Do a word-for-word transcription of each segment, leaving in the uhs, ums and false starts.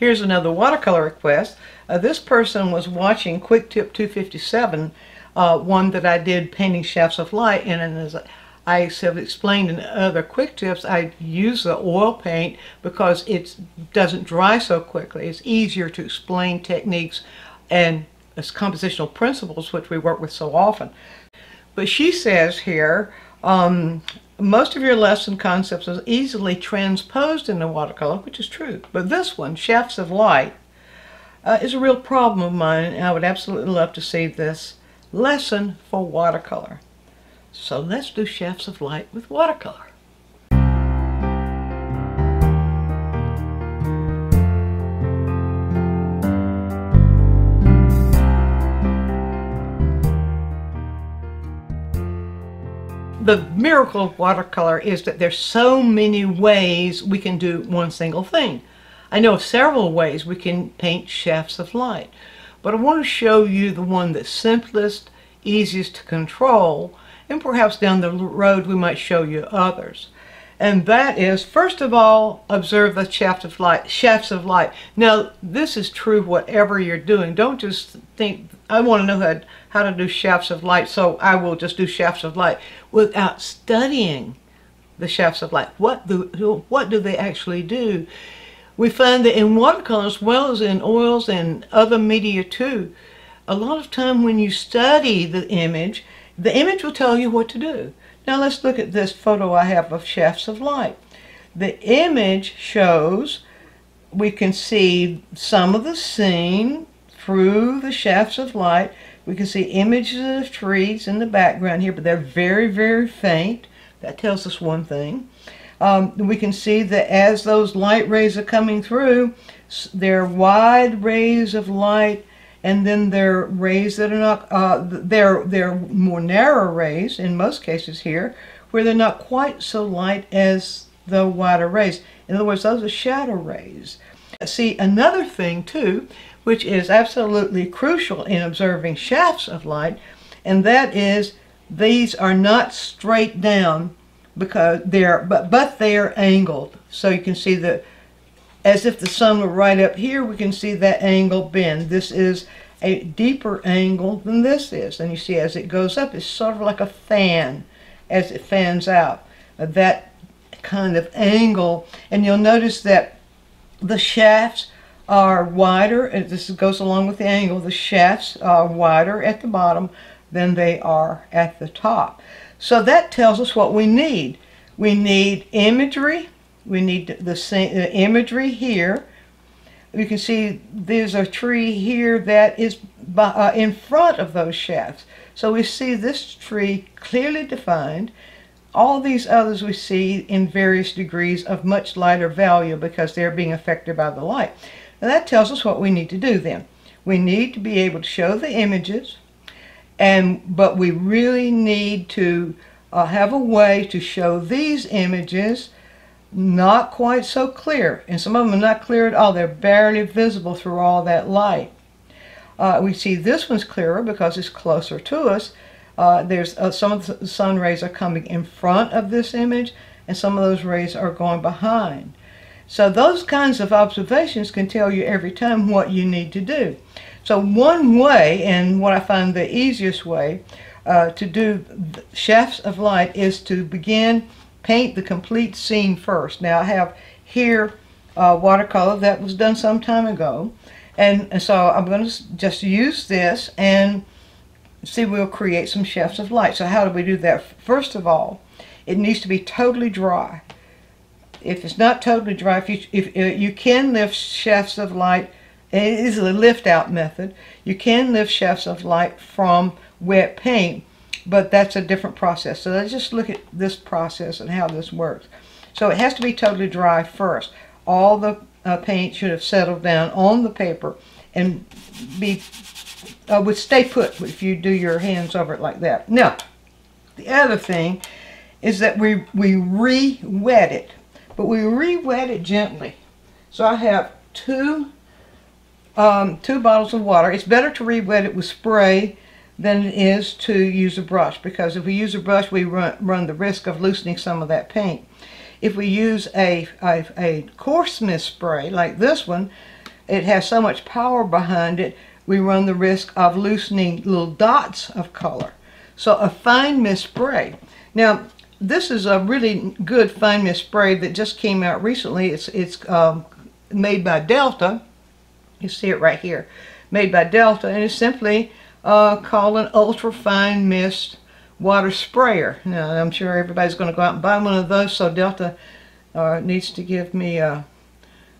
Here's another watercolor request. Uh, this person was watching Quick Tip two fifty-seven, uh, one that I did painting shafts of light, and, and as I have explained in other Quick Tips, I use the oil paint because it doesn't dry so quickly. It's easier to explain techniques and as compositional principles, which we work with so often. But she says here, um, most of your lesson concepts are easily transposed into watercolor, which is true. But this one, Shafts of Light, uh, is a real problem of mine, and I would absolutely love to see this lesson for watercolor. So let's do Shafts of Light with watercolor. The miracle of watercolor is that there's so many ways we can do one single thing. I know of several ways we can paint shafts of light, but I want to show you the one that's simplest, easiest to control, and perhaps down the road we might show you others. And that is, first of all, observe the shaft of light, shafts of light. Now, this is true whatever you're doing. Don't just think, I want to know how, how to do shafts of light, so I will just do shafts of light without studying the shafts of light. What do, what do they actually do? We find that in watercolor as well as in oils and other media too, a lot of time when you study the image, the image will tell you what to do. Now let's look at this photo I have of shafts of light. The image shows, we can see some of the scene through the shafts of light. We can see images of trees in the background here, but they're very, very faint. That tells us one thing. Um, we can see that as those light rays are coming through, they're wide rays of light, and then there are rays that are not, uh, they're, they're more narrow rays in most cases here, where they're not quite so light as the wider rays. In other words, those are shadow rays. See, another thing too, which is absolutely crucial in observing shafts of light, and that is these are not straight down, because they're, but, but they're angled. So you can see the, as if the sun were right up here, we can see that angle bend. This is a deeper angle than this is. And you see as it goes up, it's sort of like a fan as it fans out. That kind of angle. And you'll notice that the shafts are wider. And this goes along with the angle. The shafts are wider at the bottom than they are at the top. So that tells us what we need. We need imagery. We need the imagery here. You can see there's a tree here that is by, uh, in front of those shafts. So we see this tree clearly defined. All these others we see in various degrees of much lighter value because they're being affected by the light. Now that tells us what we need to do then. We need to be able to show the images, and but we really need to uh, have a way to show these images not quite so clear, and some of them are not clear at all. They're barely visible through all that light. Uh, we see this one's clearer because it's closer to us. Uh, there's uh, some of the sun rays are coming in front of this image, and some of those rays are going behind. So those kinds of observations can tell you every time what you need to do. So one way, and what I find the easiest way uh, to do shafts of light, is to begin paint the complete scene first. Now I have here uh, watercolor that was done some time ago, and, and so I'm going to just use this and see, we'll create some shafts of light. So how do we do that? First of all, it needs to be totally dry. If it's not totally dry, if you, if, if you can lift shafts of light, it is a lift out method, you can lift shafts of light from wet paint, but that's a different process. So let's just look at this process and how this works. So it has to be totally dry first. All the uh, paint should have settled down on the paper and be uh, would stay put if you do your hands over it like that. Now, the other thing is that we, we re-wet it, but we re-wet it gently. So I have two, um, two bottles of water. It's better to re-wet it with spray than it is to use a brush, because if we use a brush we run, run the risk of loosening some of that paint. If we use a, a, a coarse mist spray like this one, it has so much power behind it, we run the risk of loosening little dots of color. So a fine mist spray. Now, this is a really good fine mist spray that just came out recently. It's, it's um, made by Delta. You see it right here. Made by Delta, and it's simply uh, called an ultra fine mist water sprayer. Now, I'm sure everybody's going to go out and buy one of those, so Delta uh, needs to give me a,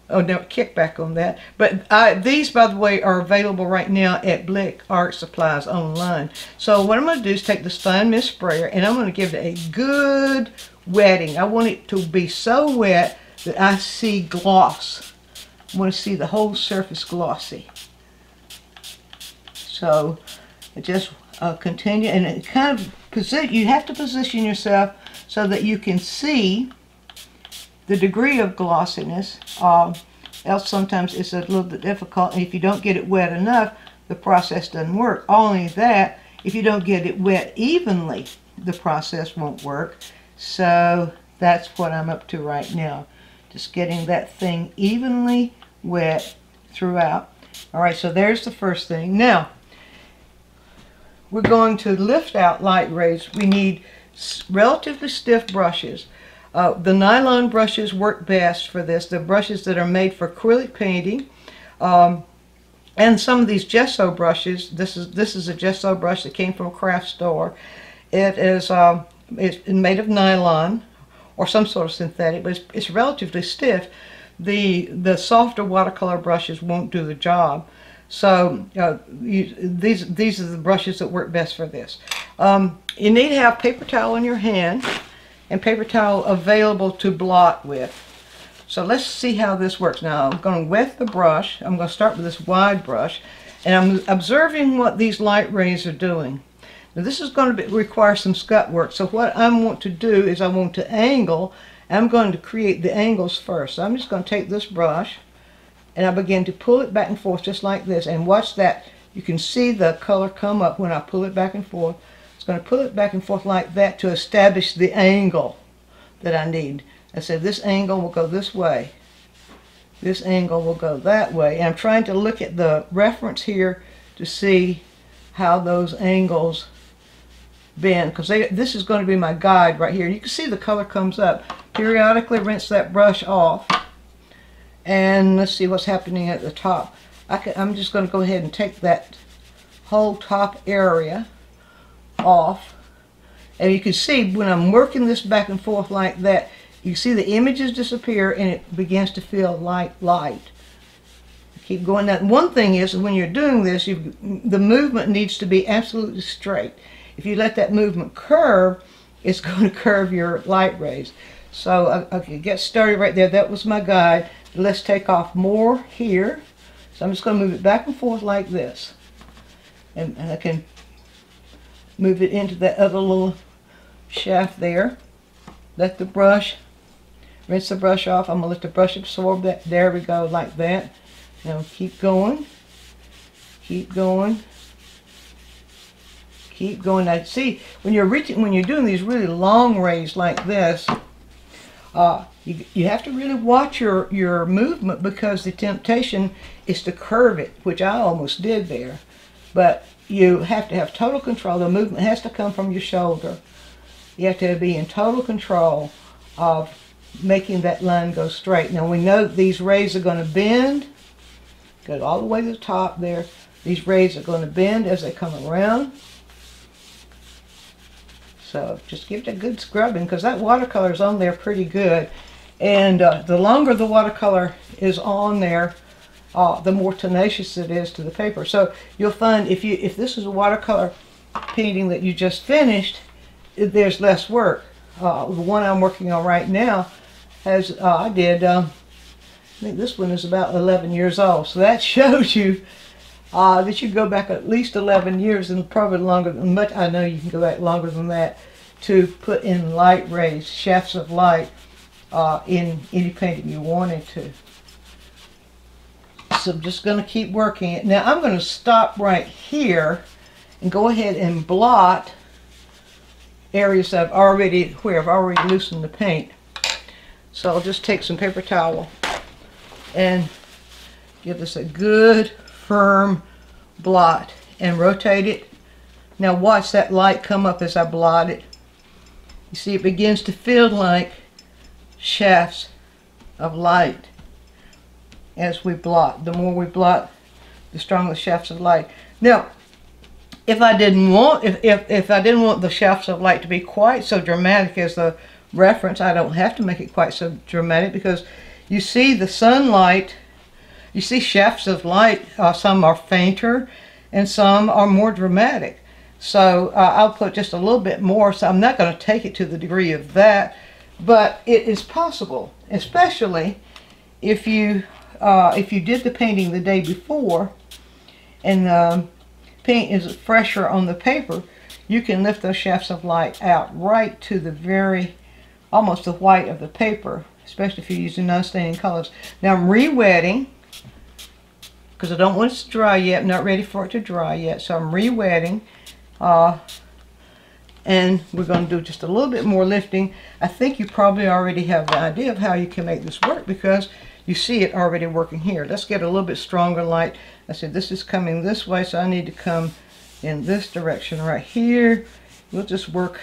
a kickback on that. But I, these, by the way, are available right now at Blick Art Supplies online. So what I'm going to do is take this fine mist sprayer, and I'm going to give it a good wetting. I want it to be so wet that I see gloss. I want to see the whole surface glossy. So just uh, continue, and it kind of position. You have to position yourself so that you can see the degree of glossiness. Uh, else, sometimes it's a little bit difficult, and if you don't get it wet enough, the process doesn't work. Only that, if you don't get it wet evenly, the process won't work. So that's what I'm up to right now, just getting that thing evenly wet throughout. All right, so there's the first thing. Now, we're going to lift out light rays. We need relatively stiff brushes. Uh, the nylon brushes work best for this. The brushes that are made for acrylic painting, um, and some of these gesso brushes. This is this is a gesso brush that came from a craft store. It is um, it's made of nylon or some sort of synthetic, but it's, it's relatively stiff. The the softer watercolor brushes won't do the job. So uh, you, these these are the brushes that work best for this. Um, you need to have paper towel in your hand, and paper towel available to blot with. So let's see how this works. Now I'm going to wet the brush. I'm going to start with this wide brush, and I'm observing what these light rays are doing. Now this is going to be, require some scut work. So what I want to do is I want to angle. I'm going to create the angles first. So I'm just going to take this brush, and I begin to pull it back and forth just like this, and watch that. You can see the color come up when I pull it back and forth. It's going to pull it back and forth like that to establish the angle that I need. I said this angle will go this way, this angle will go that way, and I'm trying to look at the reference here to see how those angles bend, because this is going to be my guide right here. You can see the color comes up. Periodically rinse that brush off. And let's see what's happening at the top. I can, I'm just going to go ahead and take that whole top area off. And you can see when I'm working this back and forth like that, you see the images disappear and it begins to feel light, light. Keep going. That one thing is when you're doing this, you, the movement needs to be absolutely straight. If you let that movement curve, it's going to curve your light rays. So I, I can get started right there. That was my guide. Let's take off more here. So I'm just going to move it back and forth like this, and, and I can move it into that other little shaft there. Let the brush, rinse the brush off. I'm going to let the brush absorb that. There we go, like that. Now keep going, keep going, keep going. Now see, when you're reaching, when you're doing these really long rays like this, Uh, you, you have to really watch your, your movement, because the temptation is to curve it, which I almost did there. But you have to have total control. The movement has to come from your shoulder. You have to be in total control of making that line go straight. Now we know these rays are going to bend. Go all the way to the top there. These rays are going to bend as they come around. So just give it a good scrubbing, because that watercolor is on there pretty good. And uh, the longer the watercolor is on there, uh, the more tenacious it is to the paper. So you'll find if you if this is a watercolor painting that you just finished, it, there's less work. Uh, the one I'm working on right now has uh, I did. Um, I think this one is about eleven years old. So that shows you. Uh, that you go back at least eleven years, and probably longer than much. I know you can go back longer than that to put in light rays, shafts of light, uh, in any painting you wanted to. So I'm just going to keep working it. Now I'm going to stop right here and go ahead and blot areas that I've already where I've already loosened the paint. So I'll just take some paper towel and Give us a good firm blot and rotate it. Now watch that light come up as I blot it. You see it begins to feel like shafts of light as we blot. The more we blot, the stronger the shafts of light. Now, if I didn't want if, if, if I didn't want the shafts of light to be quite so dramatic as the reference, I don't have to make it quite so dramatic, because you see the sunlight, you see shafts of light, uh, some are fainter and some are more dramatic. So uh, I'll put just a little bit more, so I'm not going to take it to the degree of that, but it is possible, especially if you uh, if you did the painting the day before and the paint is fresher on the paper, you can lift those shafts of light out right to the very, almost the white of the paper, especially if you're using non-staining colors. Now I'm re-wetting, because I don't want it to dry yet. I'm not ready for it to dry yet, so I'm re-wetting. Uh, and we're going to do just a little bit more lifting. I think you probably already have the idea of how you can make this work, because you see it already working here. Let's get a little bit stronger light. I said this is coming this way, so I need to come in this direction right here. We'll just work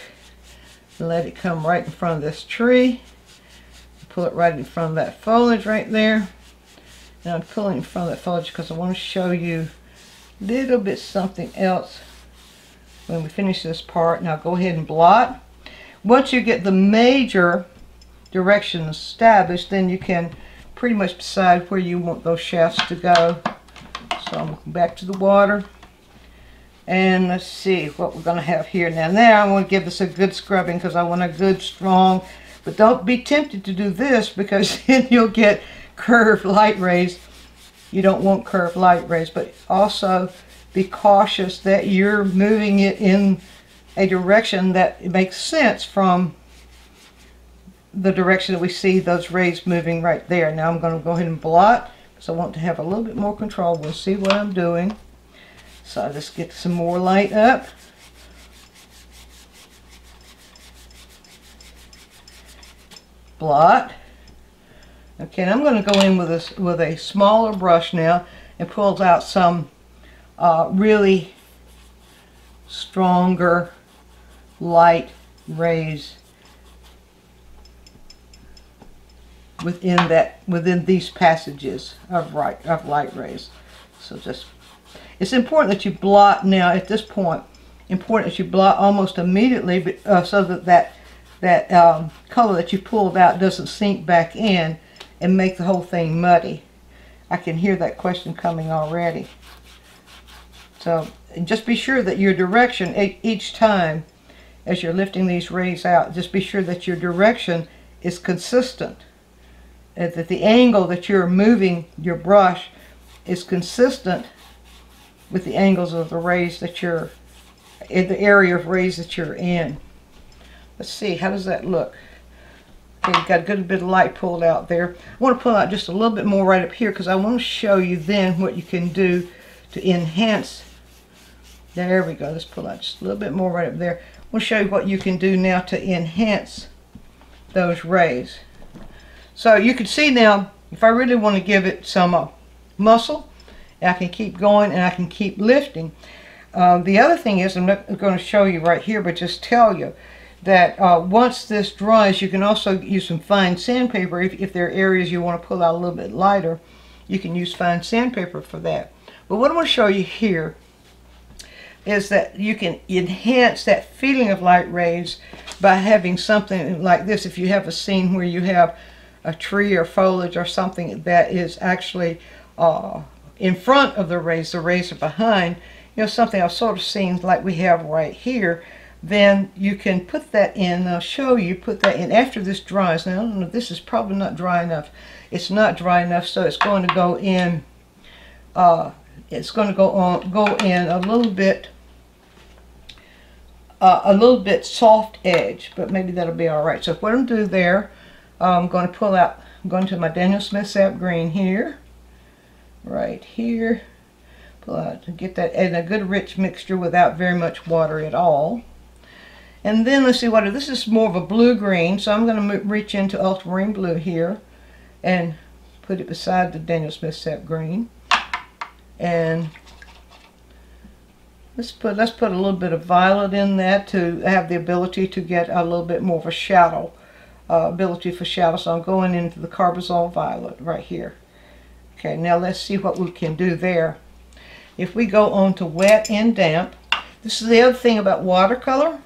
and let it come right in front of this tree. Pull it right in front of that foliage right there. Now I'm pulling in front of that foliage because I want to show you a little bit something else when we finish this part. Now go ahead and blot. Once you get the major direction established, then you can pretty much decide where you want those shafts to go. So I'm going back to the water, and let's see what we're going to have here. Now now I want to give this a good scrubbing, because I want a good strong, but don't be tempted to do this, because then you'll get curved light rays. You don't want curved light rays, but also be cautious that you're moving it in a direction that makes sense from the direction that we see those rays moving right there. Now I'm going to go ahead and blot, because I want to have a little bit more control. We'll see what I'm doing. So I'll just get some more light up. Blot. Okay, and I'm going to go in with a, with a smaller brush now and pull out some Uh, really stronger light rays within that within these passages of light of light rays. So just, it's important that you blot now at this point. Important that you blot almost immediately, but, uh, so that that that um, color that you pulled out doesn't sink back in and make the whole thing muddy. I can hear that question coming already. So just be sure that your direction each time as you're lifting these rays out, just be sure that your direction is consistent, and that the angle that you're moving your brush is consistent with the angles of the rays that you're in, the area of rays that you're in. Let's see, how does that look? Okay, you've got a good bit of light pulled out there. I want to pull out just a little bit more right up here, because I want to show you then what you can do to enhance. There we go. Let's pull out just a little bit more right up there. We'll show you what you can do now to enhance those rays. So you can see now, if I really want to give it some uh, muscle, I can keep going and I can keep lifting. Um, the other thing is, I'm not going to show you right here, but just tell you that uh, once this dries, you can also use some fine sandpaper. If, if there are areas you want to pull out a little bit lighter, you can use fine sandpaper for that. But what I want to show you here is that you can enhance that feeling of light rays by having something like this. If you have a scene where you have a tree or foliage or something that is actually uh, in front of the rays, the rays are behind, you know, something I've sort of seen like we have right here, then you can put that in. I'll show you, put that in after this dries. Now, I don't know, this is probably not dry enough. It's not dry enough, so it's going to go in. Uh, It's going to go on, go in a little bit, uh, a little bit soft edge, but maybe that'll be all right. So what I'm going to do there, I'm going to pull out, I'm going to my Daniel Smith sap green here, right here, pull out to get that in a good rich mixture without very much water at all. And then let's see what this is, more of a blue green. So I'm going to reach into ultramarine blue here and put it beside the Daniel Smith sap green, and let's put let's put a little bit of violet in there to have the ability to get a little bit more of a shadow, uh, ability for shadow. So I'm going into the carbazole violet right here. Okay, now let's see what we can do there. If we go on to wet and damp, this is the other thing about watercolor.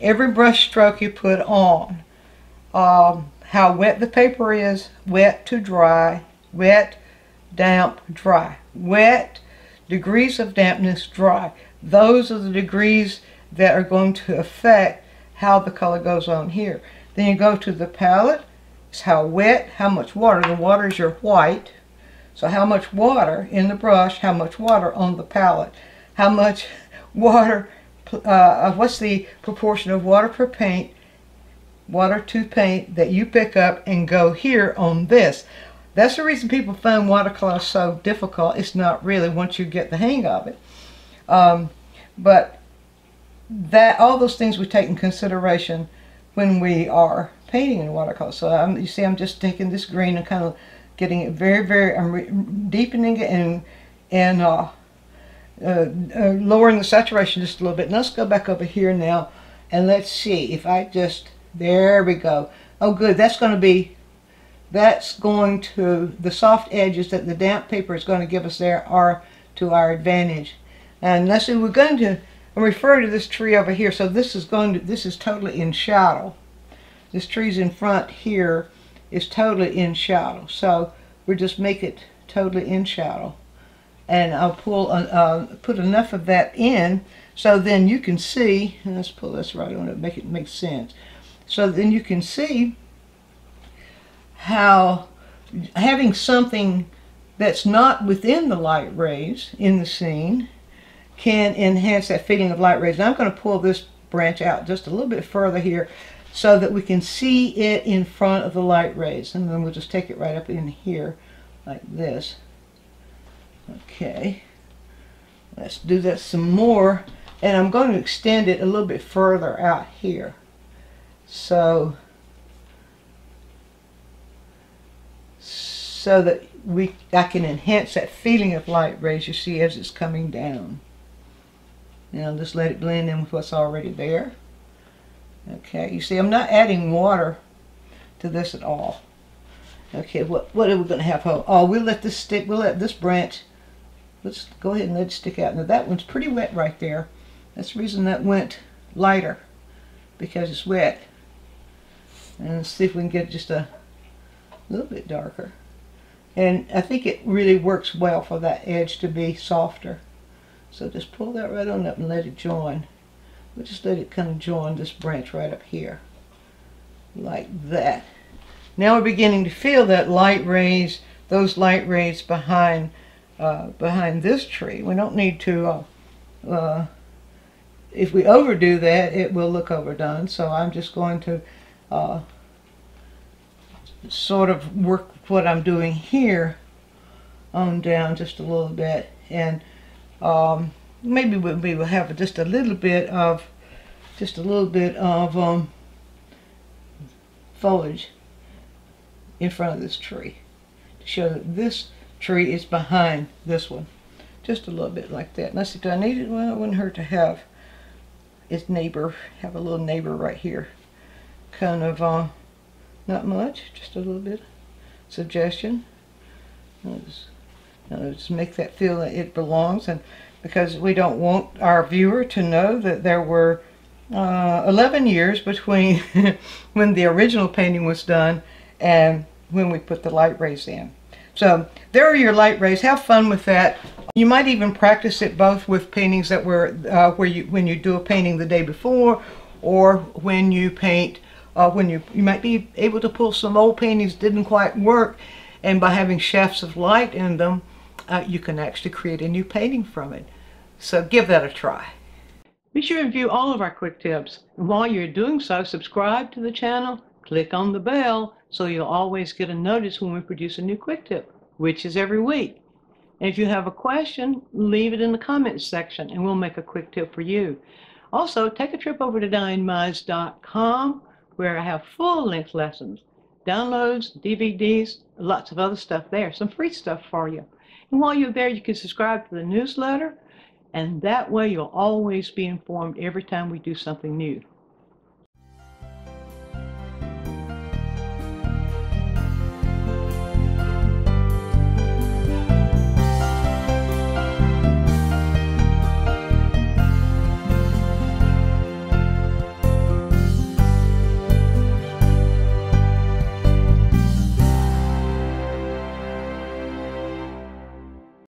Every brush stroke you put on, um, how wet the paper is, wet to dry, wet, damp, dry, wet, degrees of dampness, dry. Those are the degrees that are going to affect how the color goes on here. Then you go to the palette. It's how wet, how much water. The water is your white. So how much water in the brush, how much water on the palette, how much water, uh, what's the proportion of water per paint, water to paint that you pick up and go here on this. That's the reason people find watercolor so difficult. It's not really, once you get the hang of it. Um, but that all those things we take in consideration when we are painting in watercolor. So I'm, you see, I'm just taking this green and kind of getting it very, very, I'm deepening it and and uh, uh, uh, lowering the saturation just a little bit. And let's go back over here now and let's see if I just, there we go. Oh, good. That's going to be. That's going to, the soft edges that the damp paper is going to give us there are to our advantage. And let's see, we're going to refer to this tree over here. So this is going to, this is totally in shadow. This tree's in front here is totally in shadow. So we just make it totally in shadow. And I'll pull, uh, uh, put enough of that in so then you can see, and let's pull this right on it, make it make sense. So then you can see how having something that's not within the light rays in the scene can enhance that feeling of light rays. And I'm going to pull this branch out just a little bit further here so that we can see it in front of the light rays. And then we'll just take it right up in here like this. Okay, let's do that some more. And I'm going to extend it a little bit further out here. So so that we, I can enhance that feeling of light rays you see as it's coming down. Now just let it blend in with what's already there. Okay, you see I'm not adding water to this at all. Okay, what, what are we going to have? Oh, we'll let this stick, we'll let this branch, let's go ahead and let it stick out. Now that one's pretty wet right there. That's the reason that went lighter, because it's wet. And let's see if we can get just a little bit darker. And I think it really works well for that edge to be softer. So just pull that right on up and let it join. We'll just let it kind of join this branch right up here. Like that. Now we're beginning to feel that light rays, those light rays behind uh, behind this tree. We don't need to, uh, uh, if we overdo that, it will look overdone. So I'm just going to uh, sort of work what I'm doing here on down just a little bit, and um, maybe we will have just a little bit of just a little bit of um, foliage in front of this tree to show that this tree is behind this one, just a little bit like that. And I said, do I need it? Well, it wouldn't hurt to have its neighbor, have a little neighbor right here, kind of uh, not much, just a little bit suggestion. I'll just, I'll just make that feel that it belongs, and because we don't want our viewer to know that there were uh, eleven years between when the original painting was done and when we put the light rays in. So there are your light rays. Have fun with that. You might even practice it both with paintings that were uh, where you when you do a painting the day before, or when you paint. Uh, when you, you might be able to pull some old paintings didn't quite work, and by having shafts of light in them, uh, you can actually create a new painting from it. So give that a try. Be sure to view all of our quick tips. And while you're doing so, subscribe to the channel, click on the bell, so you'll always get a notice when we produce a new quick tip, which is every week. And if you have a question, leave it in the comments section, and we'll make a quick tip for you. Also, take a trip over to diannemize dot com. Where I have full-length lessons, downloads, D V Ds, lots of other stuff there, some free stuff for you. And while you're there, you can subscribe to the newsletter, and that way you'll always be informed every time we do something new.